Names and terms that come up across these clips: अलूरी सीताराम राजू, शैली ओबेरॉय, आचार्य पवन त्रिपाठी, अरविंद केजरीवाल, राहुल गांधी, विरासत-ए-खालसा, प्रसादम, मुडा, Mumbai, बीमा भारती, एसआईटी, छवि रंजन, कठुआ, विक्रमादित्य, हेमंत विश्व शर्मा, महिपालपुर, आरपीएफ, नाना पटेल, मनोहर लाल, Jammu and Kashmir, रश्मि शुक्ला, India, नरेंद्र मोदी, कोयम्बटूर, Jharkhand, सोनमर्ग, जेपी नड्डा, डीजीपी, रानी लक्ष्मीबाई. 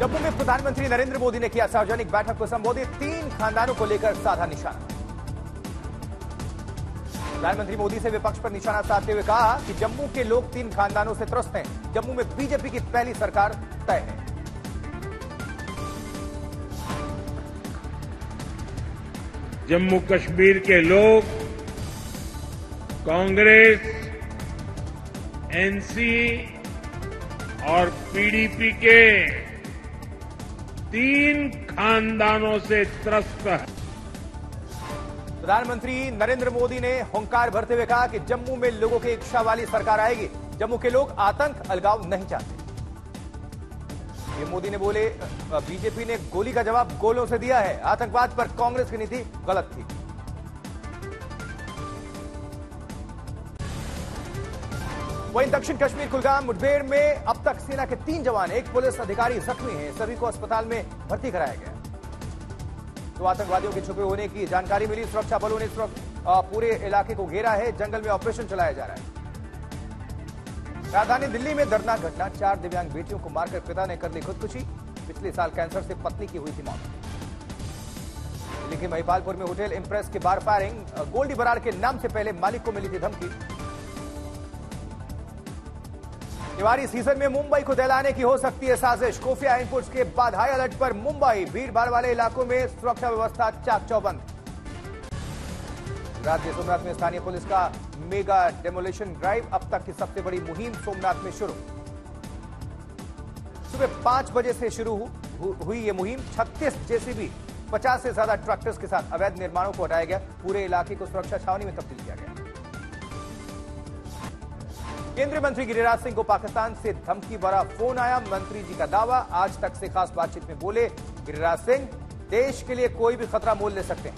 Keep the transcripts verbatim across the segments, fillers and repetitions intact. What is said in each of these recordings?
जम्मू में प्रधानमंत्री नरेंद्र मोदी ने किया सार्वजनिक बैठक को संबोधित, तीन खानदानों को लेकर साधा निशाना। प्रधानमंत्री मोदी से विपक्ष पर निशाना साधते हुए कहा कि जम्मू के लोग तीन खानदानों से त्रस्त हैं, जम्मू में बीजेपी की पहली सरकार तय है। जम्मू कश्मीर के लोग कांग्रेस, एनसी और पीडीपी के तीन खानदानों से त्रस्त है। प्रधानमंत्री नरेंद्र मोदी ने हुंकार भरते हुए कहा कि जम्मू में लोगों की इच्छा वाली सरकार आएगी, जम्मू के लोग आतंक अलगाव नहीं चाहते। ये मोदी ने बोले, बीजेपी ने गोली का जवाब गोलों से दिया है, आतंकवाद पर कांग्रेस की नीति गलत थी। वहीं दक्षिण कश्मीर कुलगाम मुठभेड़ में अब तक सेना के तीन जवान, एक पुलिस अधिकारी जख्मी हैं, सभी को अस्पताल में भर्ती कराया गया। तो आतंकवादियों के छुपे होने की जानकारी मिली, सुरक्षा बलों ने पूरे इलाके को घेरा है, जंगल में ऑपरेशन चलाया जा रहा है। राजधानी दिल्ली में दर्दनाक घटना, चार दिव्यांग बेटियों को मारकर पिता ने कर ली खुदकुशी, पिछले साल कैंसर से पत्नी की हुई थी मौत। दिल्ली के महिपालपुर में होटल इंप्रेस के बार फायरिंग, गोल्डी बरार के नाम से पहले मालिक को मिली थी धमकी। तिवारी सीजन में मुंबई को दहलाने की हो सकती है साजिश, खुफिया इनपुट्स के बाद हाई अलर्ट पर मुंबई, भीड़ भाड़ वाले इलाकों में सुरक्षा व्यवस्था चाक चौबंद। राज्य सोमनाथ में स्थानीय पुलिस का मेगा डेमोलिशन ड्राइव, अब तक की सबसे बड़ी मुहिम सोमनाथ में शुरू, सुबह पांच बजे से शुरू हुई ये मुहिम, छत्तीस जेसीबी, पचास से ज्यादा ट्रैक्टर्स के साथ अवैध निर्माणों को हटाया गया, पूरे इलाके को सुरक्षा छावनी में तब्दील किया गया। केंद्रीय मंत्री गिरिराज सिंह को पाकिस्तान से धमकी भरा फोन आया, मंत्री जी का दावा, आज तक से खास बातचीत में बोले गिरिराज सिंह, देश के लिए कोई भी खतरा मोल ले सकते हैं।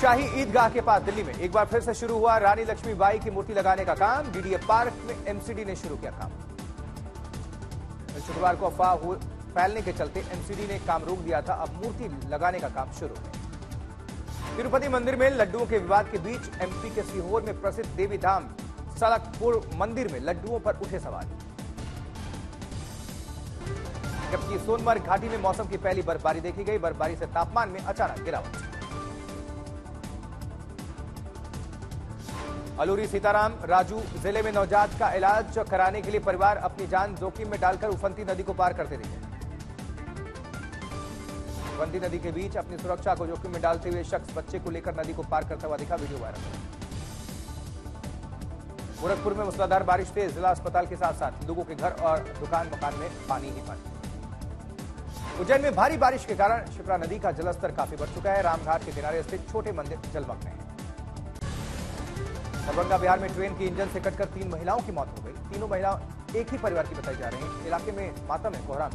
शाही ईदगाह के पास दिल्ली में एक बार फिर से शुरू हुआ रानी लक्ष्मीबाई की मूर्ति लगाने का काम, डीडीए पार्क में एमसीडी ने शुरू किया काम। शुक्रवार को अफवाह फैलने के चलते एमसीडी ने काम रोक दिया था, अब मूर्ति लगाने का काम शुरू है। तिरुपति मंदिर में लड्डुओं के विवाद के बीच एमपी के सीहोर में प्रसिद्ध देवी धाम सड़कपुर मंदिर में लड्डुओं पर उठे सवाल। जबकि सोनमर्ग घाटी में मौसम की पहली बर्फबारी देखी गई, बर्फबारी से तापमान में अचानक गिरावट। अलूरी सीताराम राजू जिले में नवजात का इलाज कराने के लिए परिवार अपनी जान जोखिम में डालकर उफनती नदी को पार करते दिखे। बंदी नदी के बीच अपनी सुरक्षा को जोखिम में डालते हुए शख्स बच्चे को लेकर नदी को पार करता हुआ दिखा, वीडियो वायरल। गोरखपुर में मूसलाधार बारिश से जिला अस्पताल के साथ साथ लोगों के घर और दुकान मकान में पानी ही पानी। उज्जैन में भारी बारिश के कारण शिप्रा नदी का जलस्तर काफी बढ़ चुका है, रामघाट के किनारे स्थित छोटे मंदिर जलमग्न हैं। दरभंगा बिहार में ट्रेन के इंजन से कटकर तीन महिलाओं की मौत हो गई, तीनों महिलाओं एक ही परिवार की बताई जा रही है, इलाके में मातम है, कोहराम।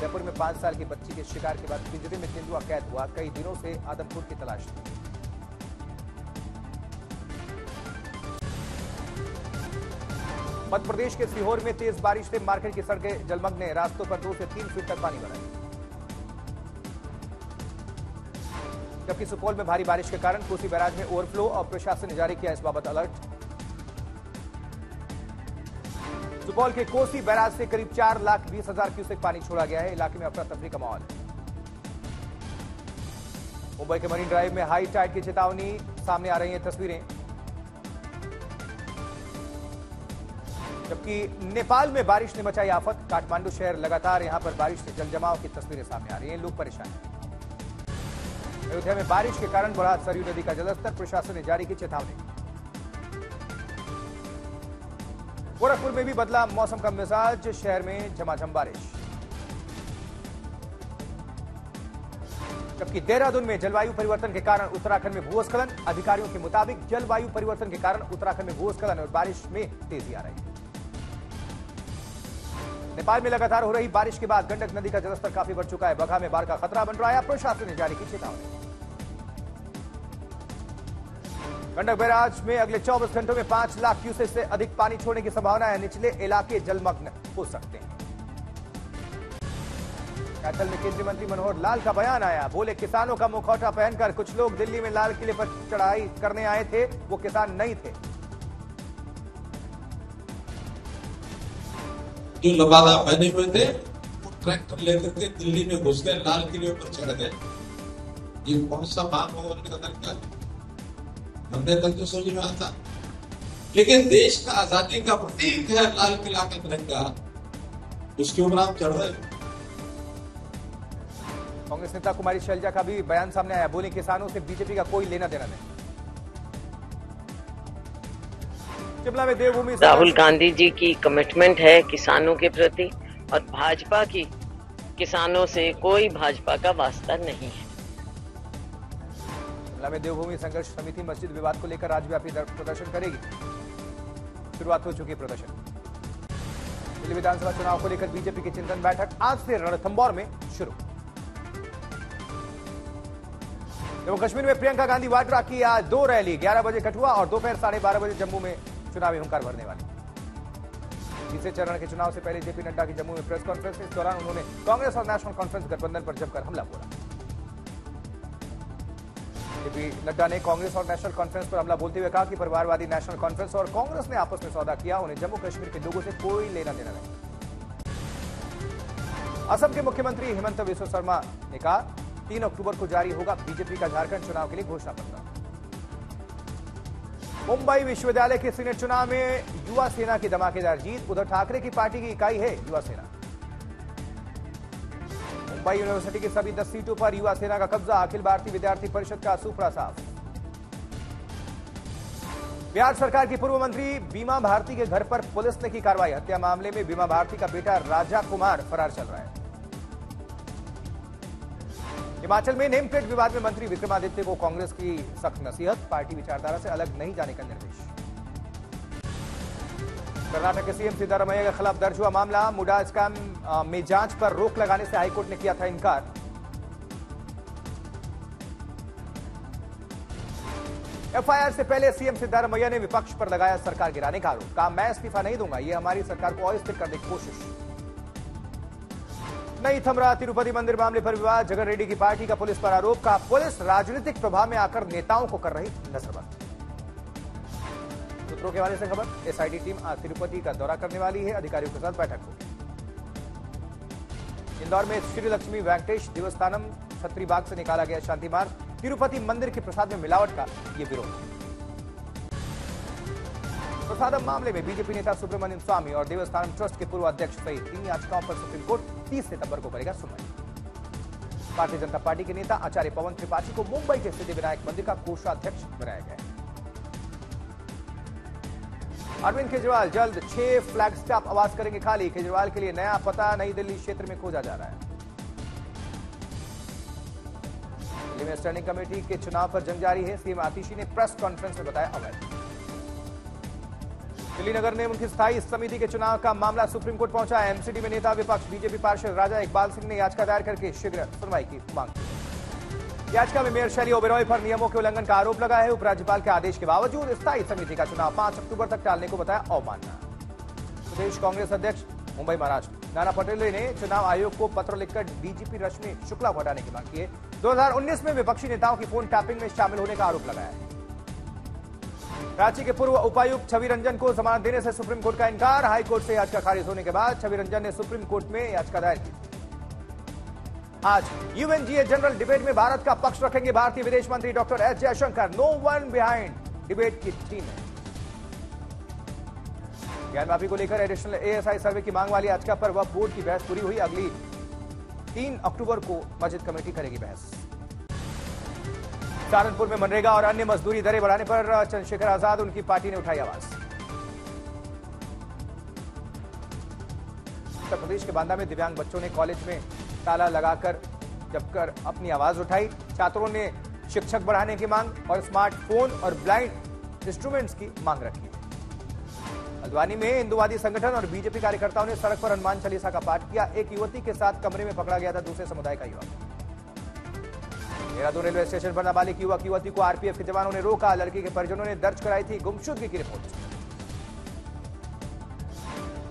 जयपुर में पांच साल की बच्ची के शिकार के बाद पिंजरे में तेंदुआ कैद हुआ, कई दिनों से आदमपुर की तलाश थी। मध्य प्रदेश के सीहोर में तेज बारिश से मार्केट की सड़कें जलमग्न हैं, रास्तों पर दो से तीन फीट तक पानी भरा है। जबकि सुपौल में भारी बारिश के कारण कोसी बैराज में ओवरफ्लो और प्रशासन ने जारी किया इस बाबत अलर्ट। सुपौल के कोसी बैराज से करीब चार लाख बीस हजार क्यूसेक पानी छोड़ा गया है, इलाके में अफरा तफरी का माहौल है। मुंबई के मरीन ड्राइव में हाई टाइड की चेतावनी, सामने आ रही हैं तस्वीरें। जबकि नेपाल में बारिश ने मचाई आफत, काठमांडू शहर लगातार यहां पर बारिश से जलजमाव की तस्वीरें सामने आ रही हैं, लोग परेशान हैं। अयोध्या में बारिश के कारण बराज सरयू नदी का जलस्तर, प्रशासन ने जारी की चेतावनी। गोरखपुर में भी बदला मौसम का मिजाज, शहर में झमाझम बारिश। जबकि देहरादून में जलवायु परिवर्तन के कारण उत्तराखंड में भूस्खलन, अधिकारियों के मुताबिक जलवायु परिवर्तन के कारण उत्तराखंड में भूस्खलन और बारिश में तेजी आ रही है। नेपाल में लगातार हो रही बारिश के बाद गंडक नदी का जलस्तर काफी बढ़ चुका है, बगहा में बाढ़ का खतरा बन रहा है, प्रशासन ने जारी की चेतावनी। गंडक बैराज में अगले चौबीस घंटों में पांच लाख क्यूसेक से अधिक पानी छोड़ने की संभावना है, निचले इलाके जलमग्न हो सकते हैं। कैथल में केंद्रीय मंत्री मनोहर लाल का बयान आया, बोले किसानों का मुखौटा पहनकर कुछ लोग दिल्ली में लाल किले पर चढ़ाई करने आए थे, वो किसान नहीं थे। जो लबादा पहने हुए थे वो ट्रैक्टर लेते थे, दिल्ली में घुस गए, लाल किले पर चढ़ गए। ये कौन सा महान भगवान का दर्जा, हमने तक तो समझ में आता, लेकिन देश का आजादी का प्रतीक है लाल किला का तिरंगा, उसके ऊपर आप चढ़ रहे। कांग्रेस नेता कुमारी शैलजा का भी बयान सामने आया, बोले किसानों से बीजेपी का कोई लेना देना नहीं। शिमला में देवभूमि राहुल गांधी जी की कमिटमेंट है किसानों के प्रति, और भाजपा की किसानों से कोई भाजपा का वास्ता नहीं है। शिमला में देवभूमि संघर्ष समिति मस्जिद विवाद को लेकर राज्यव्यापी प्रदर्शन करेगी, शुरुआत हो चुकी है प्रदर्शन। दिल्ली विधानसभा चुनाव को लेकर बीजेपी की चिंतन बैठक आज से रणथंबोर में शुरू। जम्मू कश्मीर में प्रियंका गांधी वाड्रा की आज दो रैली, ग्यारह बजे कठुआ और दोपहर साढ़े बारह बजे जम्मू में चुनावी हुंकार भरने वाली। तीसरे चरण के चुनाव से पहले जेपी नड्डा की जम्मू में प्रेस कॉन्फ्रेंस, इस दौरान उन्होंने कांग्रेस और नेशनल कॉन्फ्रेंस गठबंधन पर जमकर हमला बोला। जेपी नड्डा ने कांग्रेस और नेशनल कॉन्फ्रेंस पर हमला बोलते हुए कहा कि परिवारवादी नेशनल कॉन्फ्रेंस और कांग्रेस ने आपस में सौदा किया, उन्हें जम्मू कश्मीर के लोगों से कोई लेना देना नहीं। असम के मुख्यमंत्री हेमंत विश्व शर्मा ने कहा तीन अक्टूबर को जारी होगा बीजेपी का झारखंड चुनाव के लिए घोषणा पत्र। मुंबई विश्वविद्यालय के सीनेट चुनाव में युवा सेना की धमाकेदार जीत, उधव ठाकरे की पार्टी की इकाई है युवा सेना। मुंबई यूनिवर्सिटी की सभी दस सीटों पर युवा सेना का कब्जा, अखिल भारतीय विद्यार्थी परिषद का सूपड़ा साफ। बिहार सरकार की पूर्व मंत्री बीमा भारती के घर पर पुलिस ने की कार्रवाई, हत्या मामले में बीमा भारती का बेटा राजा कुमार फरार चल रहा है। हिमाचल में नेम प्लेट विवाद में मंत्री विक्रमादित्य को कांग्रेस की सख्त नसीहत, पार्टी विचारधारा से अलग नहीं जाने का निर्देश। कर्नाटक के सीएम सिद्धारमैया के खिलाफ दर्ज हुआ मामला, मुडा स्कैम में जांच पर रोक लगाने से हाईकोर्ट ने किया था इनकार। एफआईआर से पहले सीएम सिद्धारमैया ने विपक्ष पर लगाया सरकार गिराने का आरोप, कहा मैं इस्तीफा नहीं दूंगा, ये हमारी सरकार को अस्थिर करने की कोशिश। नहीं थम रहा तिरुपति मंदिर मामले पर विवाद, जगन रेड्डी की पार्टी का पुलिस पर आरोप, कहा पुलिस राजनीतिक प्रभाव में आकर नेताओं को कर रही नजरबंद। सूत्रों के हवाले से खबर, एसआईटी टीम आज तिरुपति का दौरा करने वाली है, अधिकारियों के साथ बैठक होगी। इंदौर में श्री लक्ष्मी वेंकटेश देवस्थानम छत्री बाग से निकाला गया शांति मार्ग, तिरुपति मंदिर के प्रसाद में मिलावट का ये विरोध। प्रसादम मामले में बीजेपी नेता सुब्रमण्यम स्वामी और देवस्थानम ट्रस्ट के पूर्व अध्यक्ष सहित तीन याचिकाओं पर सुप्रीम कोर्ट तीस सितंबर को करेगा सुनवाई। भारतीय जनता पार्टी के नेता आचार्य पवन त्रिपाठी को मुंबई के सिद्धि विनायक मंदिर का कोषाध्यक्ष बनाया गया है। अरविंद केजरीवाल जल्द छह फ्लैगस्टाफ आवास करेंगे खाली, केजरीवाल के लिए नया पता नई दिल्ली क्षेत्र में खोजा जा रहा है। दिल्ली में स्टैंडिंग कमेटी के चुनाव पर जंग जारी है, सीएम आतीशी ने प्रेस कॉन्फ्रेंस में बताया अवैध। दिल्ली नगर निगम की स्थायी समिति के चुनाव का मामला सुप्रीम कोर्ट पहुंचा, एमसीडी में नेता विपक्ष बीजेपी पार्षद राजा इकबाल सिंह ने याचिका दायर करके शीघ्र सुनवाई की मांग की। याचिका में मेयर शैली ओबेरॉय पर नियमों के उल्लंघन का आरोप लगा है, उपराज्यपाल के आदेश के बावजूद स्थायी समिति का चुनाव पांच अक्टूबर तक टालने को बताया अवमानना। प्रदेश कांग्रेस अध्यक्ष मुंबई महाराष्ट्र नाना पटेल ने चुनाव आयोग को पत्र लिखकर डीजीपी रश्मि शुक्ला को हटाने की मांग की है। दो हजार उन्नीस में विपक्षी नेताओं की फोन टैपिंग में शामिल होने का आरोप लगाया है। रांची के पूर्व उपायुक्त छवि रंजन को जमानत देने से सुप्रीम कोर्ट का इनकार, हाईकोर्ट से याचिका खारिज होने के बाद छवि रंजन ने सुप्रीम कोर्ट में याचिका दायर की। आज यूएनजीए जनरल डिबेट में भारत का पक्ष रखेंगे भारतीय विदेश मंत्री doctor S Jaishankar, no one behind debate की टीम है। ज्ञानवापी को लेकर एडिशनल एएसआई सर्वे की मांग वाली याचिका पर वक्फ बोर्ड की बहस पूरी हुई, अगली तीन अक्टूबर को मस्जिद कमेटी करेगी बहस। सहारनपुर में मनरेगा और अन्य मजदूरी दरें बढ़ाने पर चंद्रशेखर आजाद उनकी पार्टी ने उठाई आवाज। उत्तर प्रदेश के बांदा में दिव्यांग बच्चों ने कॉलेज में ताला लगाकर जबकर अपनी आवाज उठाई, छात्रों ने शिक्षक बढ़ाने की मांग और स्मार्टफोन और ब्लाइंड इंस्ट्रूमेंट्स की मांग रखी है। हल्द्वानी में हिंदुवादी संगठन और बीजेपी कार्यकर्ताओं ने सड़क पर हनुमान चालीसा का पाठ किया, एक युवती के साथ कमरे में पकड़ा गया था दूसरे समुदाय का युवक। देहरादून रेलवे स्टेशन पर नाबालिग युवक युवती को आरपीएफ के जवानों ने रोका, लड़की के परिजनों ने दर्ज कराई थी गुमशुदगी की रिपोर्ट।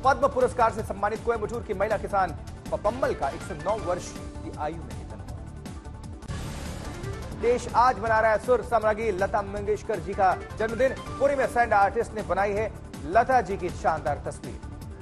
पद्म पुरस्कार से सम्मानित कोयम्बटूर की महिला किसान पपम्मल का एक सौ नौ वर्ष की आयु में निधन हुआ। देश आज मना रहा है सुर सम्राज्ञी लता मंगेशकर जी का जन्मदिन, पुणे में सैंड आर्टिस्ट ने बनाई है लता जी की शानदार तस्वीर।